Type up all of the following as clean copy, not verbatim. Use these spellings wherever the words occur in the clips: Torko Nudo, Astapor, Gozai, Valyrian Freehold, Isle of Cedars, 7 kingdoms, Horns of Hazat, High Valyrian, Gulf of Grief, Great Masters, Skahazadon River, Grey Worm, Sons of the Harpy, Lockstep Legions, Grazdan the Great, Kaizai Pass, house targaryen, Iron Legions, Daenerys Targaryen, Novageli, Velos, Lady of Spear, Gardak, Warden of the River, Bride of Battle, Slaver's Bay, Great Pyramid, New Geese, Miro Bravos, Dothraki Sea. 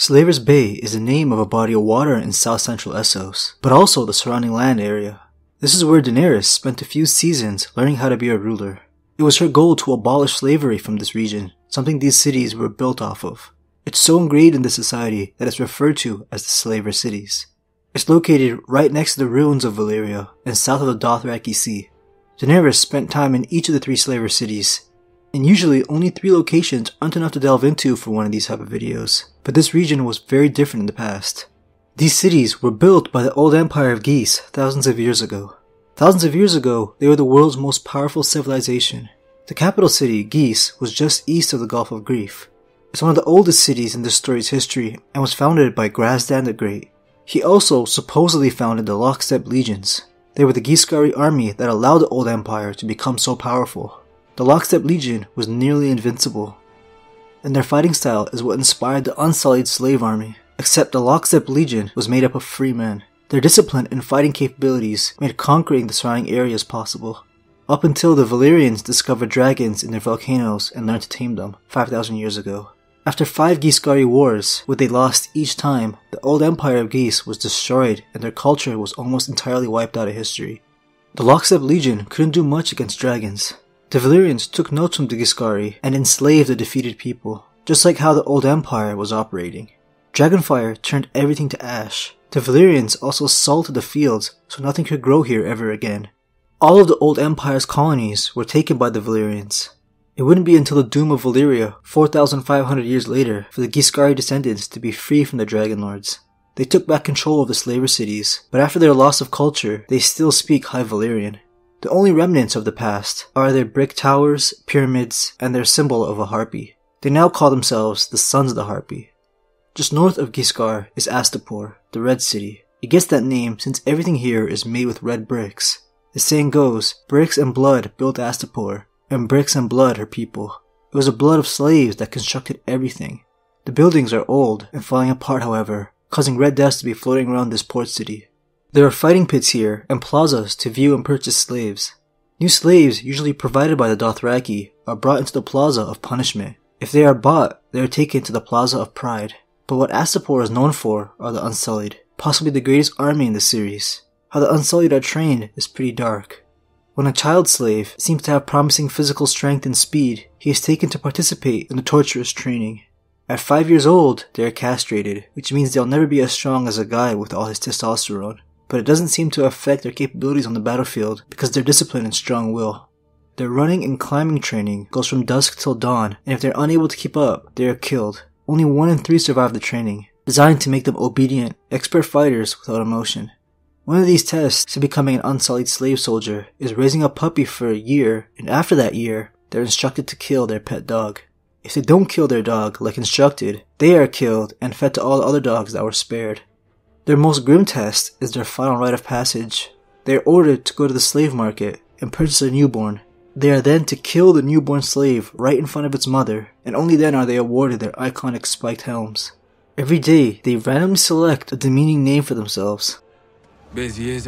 Slaver's Bay is the name of a body of water in south central Essos, but also the surrounding land area. This is where Daenerys spent a few seasons learning how to be a ruler. It was her goal to abolish slavery from this region, something these cities were built off of. It's so ingrained in the society that it's referred to as the Slaver Cities. It's located right next to the ruins of Valyria and south of the Dothraki Sea. Daenerys spent time in each of the 3 Slaver Cities, and usually only 3 locations aren't enough to delve into for one of these type of videos, but this region was very different in the past. These cities were built by the old empire of Ghis thousands of years ago. Thousands of years ago, they were the world's most powerful civilization. The capital city, Ghis, was just east of the Gulf of Grief. It's one of the oldest cities in this story's history and was founded by Grazdan the Great. He also supposedly founded the Lockstep Legions. They were the Ghiskari army that allowed the old empire to become so powerful. The Lockstep Legion was nearly invincible, and their fighting style is what inspired the Unsullied slave army, except the Lockstep Legion was made up of free men. Their discipline and fighting capabilities made conquering the surrounding areas possible, up until the Valyrians discovered dragons in their volcanoes and learned to tame them 5,000 years ago. After 5 Ghiskari wars, where they lost each time, the old empire of Ghis was destroyed and their culture was almost entirely wiped out of history. The Lockstep Legion couldn't do much against dragons. The Valyrians took notes from the Ghiskari and enslaved the defeated people, just like how the old empire was operating. Dragonfire turned everything to ash. The Valyrians also salted the fields so nothing could grow here ever again. All of the old empire's colonies were taken by the Valyrians. It wouldn't be until the Doom of Valyria 4,500 years later for the Ghiskari descendants to be free from the Dragonlords. They took back control of the Slaver Cities, but after their loss of culture, they still speak High Valyrian. The only remnants of the past are their brick towers, pyramids, and their symbol of a harpy. They now call themselves the Sons of the Harpy. Just north of Ghiskar is Astapor, the Red City. It gets that name since everything here is made with red bricks. The saying goes, bricks and blood built Astapor, and bricks and blood her people. It was the blood of slaves that constructed everything. The buildings are old and falling apart, however, causing red dust to be floating around this port city. There are fighting pits here and plazas to view and purchase slaves. New slaves, usually provided by the Dothraki, are brought into the plaza of punishment. If they are bought, they are taken to the plaza of pride. But what Astapor is known for are the Unsullied, possibly the greatest army in the series. How the Unsullied are trained is pretty dark. When a child slave seems to have promising physical strength and speed, he is taken to participate in the torturous training. At 5 years old, they are castrated, which means they'll never be as strong as a guy with all his testosterone. But it doesn't seem to affect their capabilities on the battlefield because their discipline and strong will. Their running and climbing training goes from dusk till dawn, and if they're unable to keep up, they are killed. Only 1 in 3 survive the training, designed to make them obedient, expert fighters without emotion. One of these tests to becoming an Unsullied slave soldier is raising a puppy for a year, and after that year, they're instructed to kill their pet dog. If they don't kill their dog like instructed, they are killed and fed to all the other dogs that were spared. Their most grim test is their final rite of passage. They are ordered to go to the slave market and purchase a newborn. They are then to kill the newborn slave right in front of its mother, and only then are they awarded their iconic spiked helms. Every day, they randomly select a demeaning name for themselves. Torko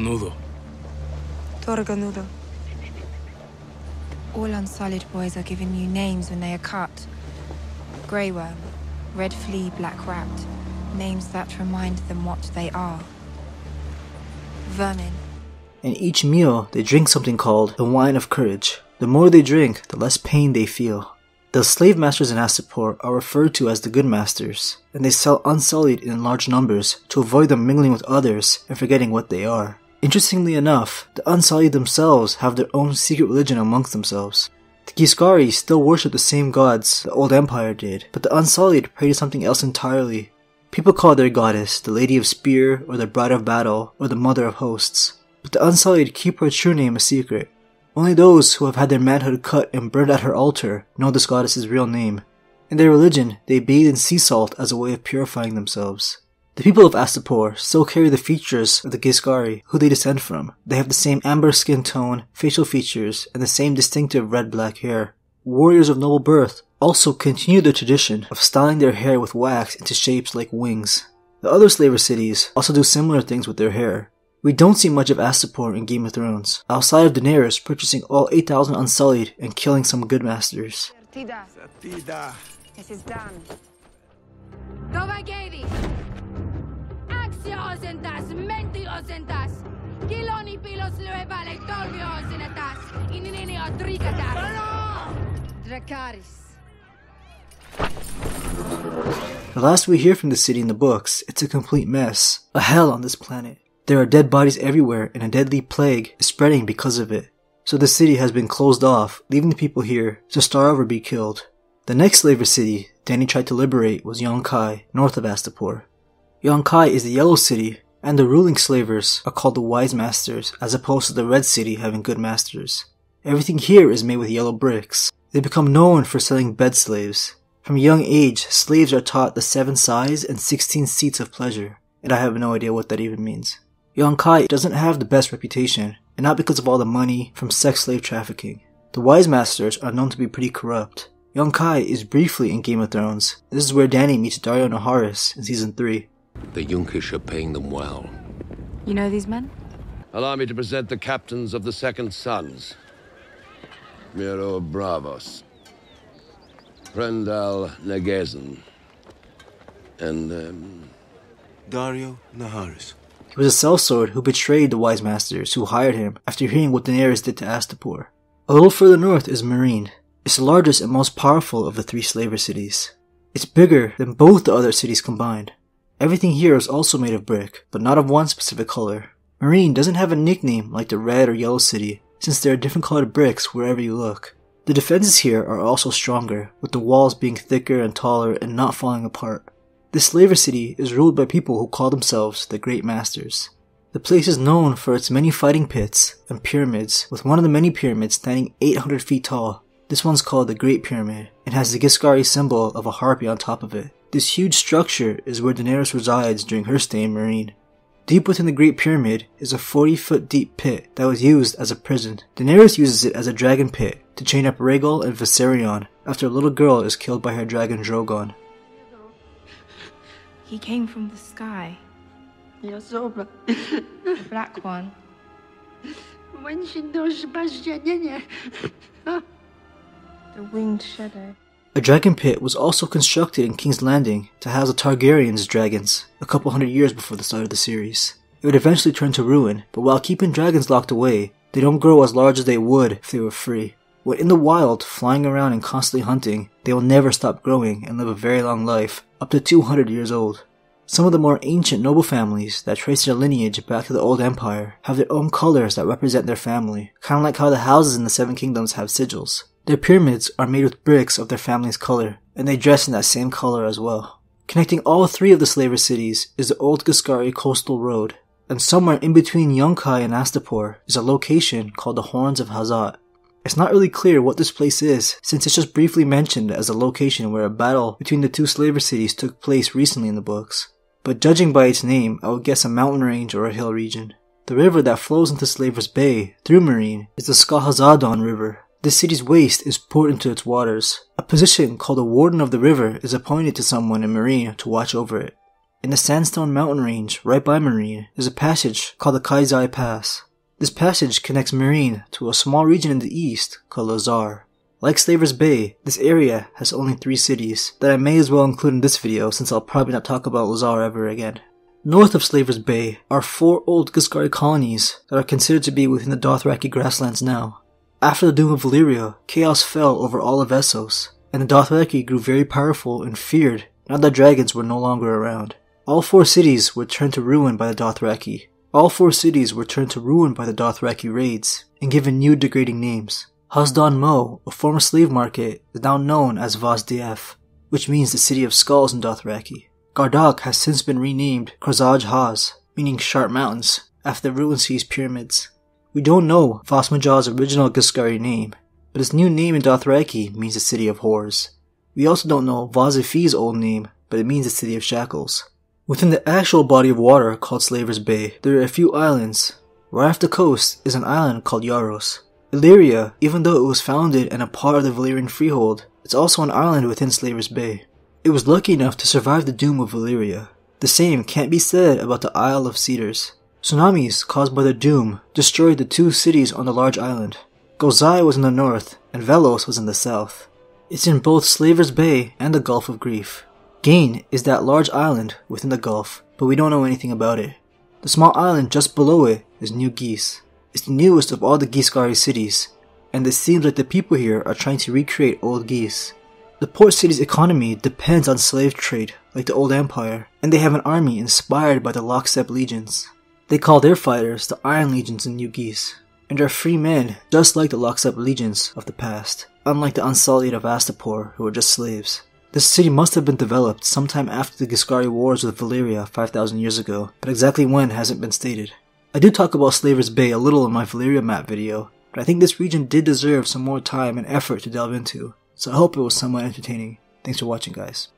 Nudo. Torko Nudo. All Unsullied boys are given new names when they are cut. Grey Worm. Red Flea, Black Rat, names that remind them what they are. Vermin. In each meal, they drink something called the Wine of Courage. The more they drink, the less pain they feel. The slave masters in Astapor are referred to as the Good Masters, and they sell Unsullied in large numbers to avoid them mingling with others and forgetting what they are. Interestingly enough, the Unsullied themselves have their own secret religion amongst themselves. The Ghiskari still worship the same gods the old empire did, but the Unsullied pray to something else entirely. People call their goddess the Lady of Spear, or the Bride of Battle, or the Mother of Hosts, but the Unsullied keep her true name a secret. Only those who have had their manhood cut and burned at her altar know this goddess's real name. In their religion, they bathe in sea salt as a way of purifying themselves. The people of Astapor still carry the features of the Ghiskari, who they descend from. They have the same amber skin tone, facial features, and the same distinctive red-black hair. Warriors of noble birth also continue the tradition of styling their hair with wax into shapes like wings. The other Slaver Cities also do similar things with their hair. We don't see much of Astapor in Game of Thrones, outside of Daenerys purchasing all 8,000 Unsullied and killing some Good Masters. Satida. Satida. It is done. Novageli! Axios en tas, mentios en tas. Kiloni pilos luevale, torbios en tas. Ininio tricatas. Dracaris. The last we hear from the city in the books, it's a complete mess. A hell on this planet. There are dead bodies everywhere, and a deadly plague is spreading because of it. So the city has been closed off, leaving the people here to starve or be killed. The next slaver city Dany tried to liberate was Yunkai, north of Astapor. Yunkai is the yellow city, and the ruling slavers are called the wise masters, as opposed to the red city having good masters. Everything here is made with yellow bricks. They become known for selling bed slaves. From a young age, slaves are taught the 7 sighs and 16 seats of pleasure, and I have no idea what that even means. Yunkai doesn't have the best reputation, and not because of all the money from sex slave trafficking. The wise masters are known to be pretty corrupt. Yunkai is briefly in Game of Thrones, and this is where Dany meets Daario Naharis in Season 3. The Yunkish are paying them well. You know these men? Allow me to present the captains of the Second Sons. Miro Bravos, Prendal Negezin, and Daario Naharis. He was a sellsword who betrayed the wise masters who hired him after hearing what Daenerys did to Astapor. A little further north is Meereen. It's the largest and most powerful of the 3 slaver cities. It's bigger than both the other cities combined. Everything here is also made of brick, but not of one specific color. Meereen doesn't have a nickname like the red or yellow city, since there are different colored bricks wherever you look. The defenses here are also stronger, with the walls being thicker and taller and not falling apart. This slaver city is ruled by people who call themselves the Great Masters. The place is known for its many fighting pits and pyramids, with one of the many pyramids standing 800 feet tall. This one's called the Great Pyramid, and has the Ghiskari symbol of a harpy on top of it. This huge structure is where Daenerys resides during her stay in Meereen. Deep within the Great Pyramid is a 40-foot deep pit that was used as a prison. Daenerys uses it as a dragon pit to chain up Rhaegal and Viserion after a little girl is killed by her dragon Drogon. He came from the sky. The black one. The winged shadow. A dragon pit was also constructed in King's Landing to house the Targaryens' dragons a couple hundred years before the start of the series. It would eventually turn to ruin, but while keeping dragons locked away, they don't grow as large as they would if they were free. When in the wild, flying around and constantly hunting, they will never stop growing and live a very long life, up to 200 years old. Some of the more ancient noble families that trace their lineage back to the old empire have their own colors that represent their family, kind of like how the houses in the 7 Kingdoms have sigils. Their pyramids are made with bricks of their family's color, and they dress in that same color as well. Connecting all 3 of the slaver cities is the old Ghiskari coastal road, and somewhere in between Yunkai and Astapor is a location called the Horns of Hazat. It's not really clear what this place is, since it's just briefly mentioned as a location where a battle between the 2 slaver cities took place recently in the books. But judging by its name, I would guess a mountain range or a hill region. The river that flows into Slaver's Bay, through Meereen, is the Skahazadon River. This city's waste is poured into its waters. A position called a Warden of the River is appointed to someone in Meereen to watch over it. In the Sandstone Mountain Range, right by Meereen, is a passage called the Kaizai Pass. This passage connects Meereen to a small region in the east called Lazar. Like Slaver's Bay, this area has only 3 cities that I may as well include in this video since I'll probably not talk about Lazar ever again. North of Slaver's Bay are 4 old Ghiskari colonies that are considered to be within the Dothraki grasslands now. After the Doom of Valyria, chaos fell over all of Essos, and the Dothraki grew very powerful and feared now that dragons were no longer around. All 4 cities were turned to ruin by the Dothraki raids, and given new degrading names. Hasdan Mo, a former slave market, is now known as Vazdief, which means the City of Skulls in Dothraki. Gardak has since been renamed Khazaj Haz, meaning Sharp Mountains, after the ruins these pyramids. We don't know Vasmajah's original Ghiskari name, but his new name in Dothraki means the City of Whores. We also don't know Vazifi's old name, but it means the City of Shackles. Within the actual body of water called Slaver's Bay, there are a few islands. Right off the coast is an island called Yaros. Illyria, even though it was founded and a part of the Valyrian freehold, it's also an island within Slaver's Bay. It was lucky enough to survive the Doom of Valyria. The same can't be said about the Isle of Cedars. Tsunamis caused by the Doom destroyed the 2 cities on the large island. Gozai was in the north, and Velos was in the south. It's in both Slaver's Bay and the Gulf of Grief. Gain is that large island within the Gulf, but we don't know anything about it. The small island just below it is New Geese. It's the newest of all the Ghiskari cities, and it seems like the people here are trying to recreate old Ghis. The port city's economy depends on slave trade, like the old empire, and they have an army inspired by the Lockstep Legions. They call their fighters the Iron Legions in New Geese, and are free men just like the Lockstep Legions of the past, unlike the Unsullied of Astapor who are just slaves. This city must have been developed sometime after the Ghiskari wars with Valyria 5,000 years ago, but exactly when hasn't been stated. I do talk about Slaver's Bay a little in my Valyria map video, but I think this region did deserve some more time and effort to delve into, so I hope it was somewhat entertaining. Thanks for watching, guys.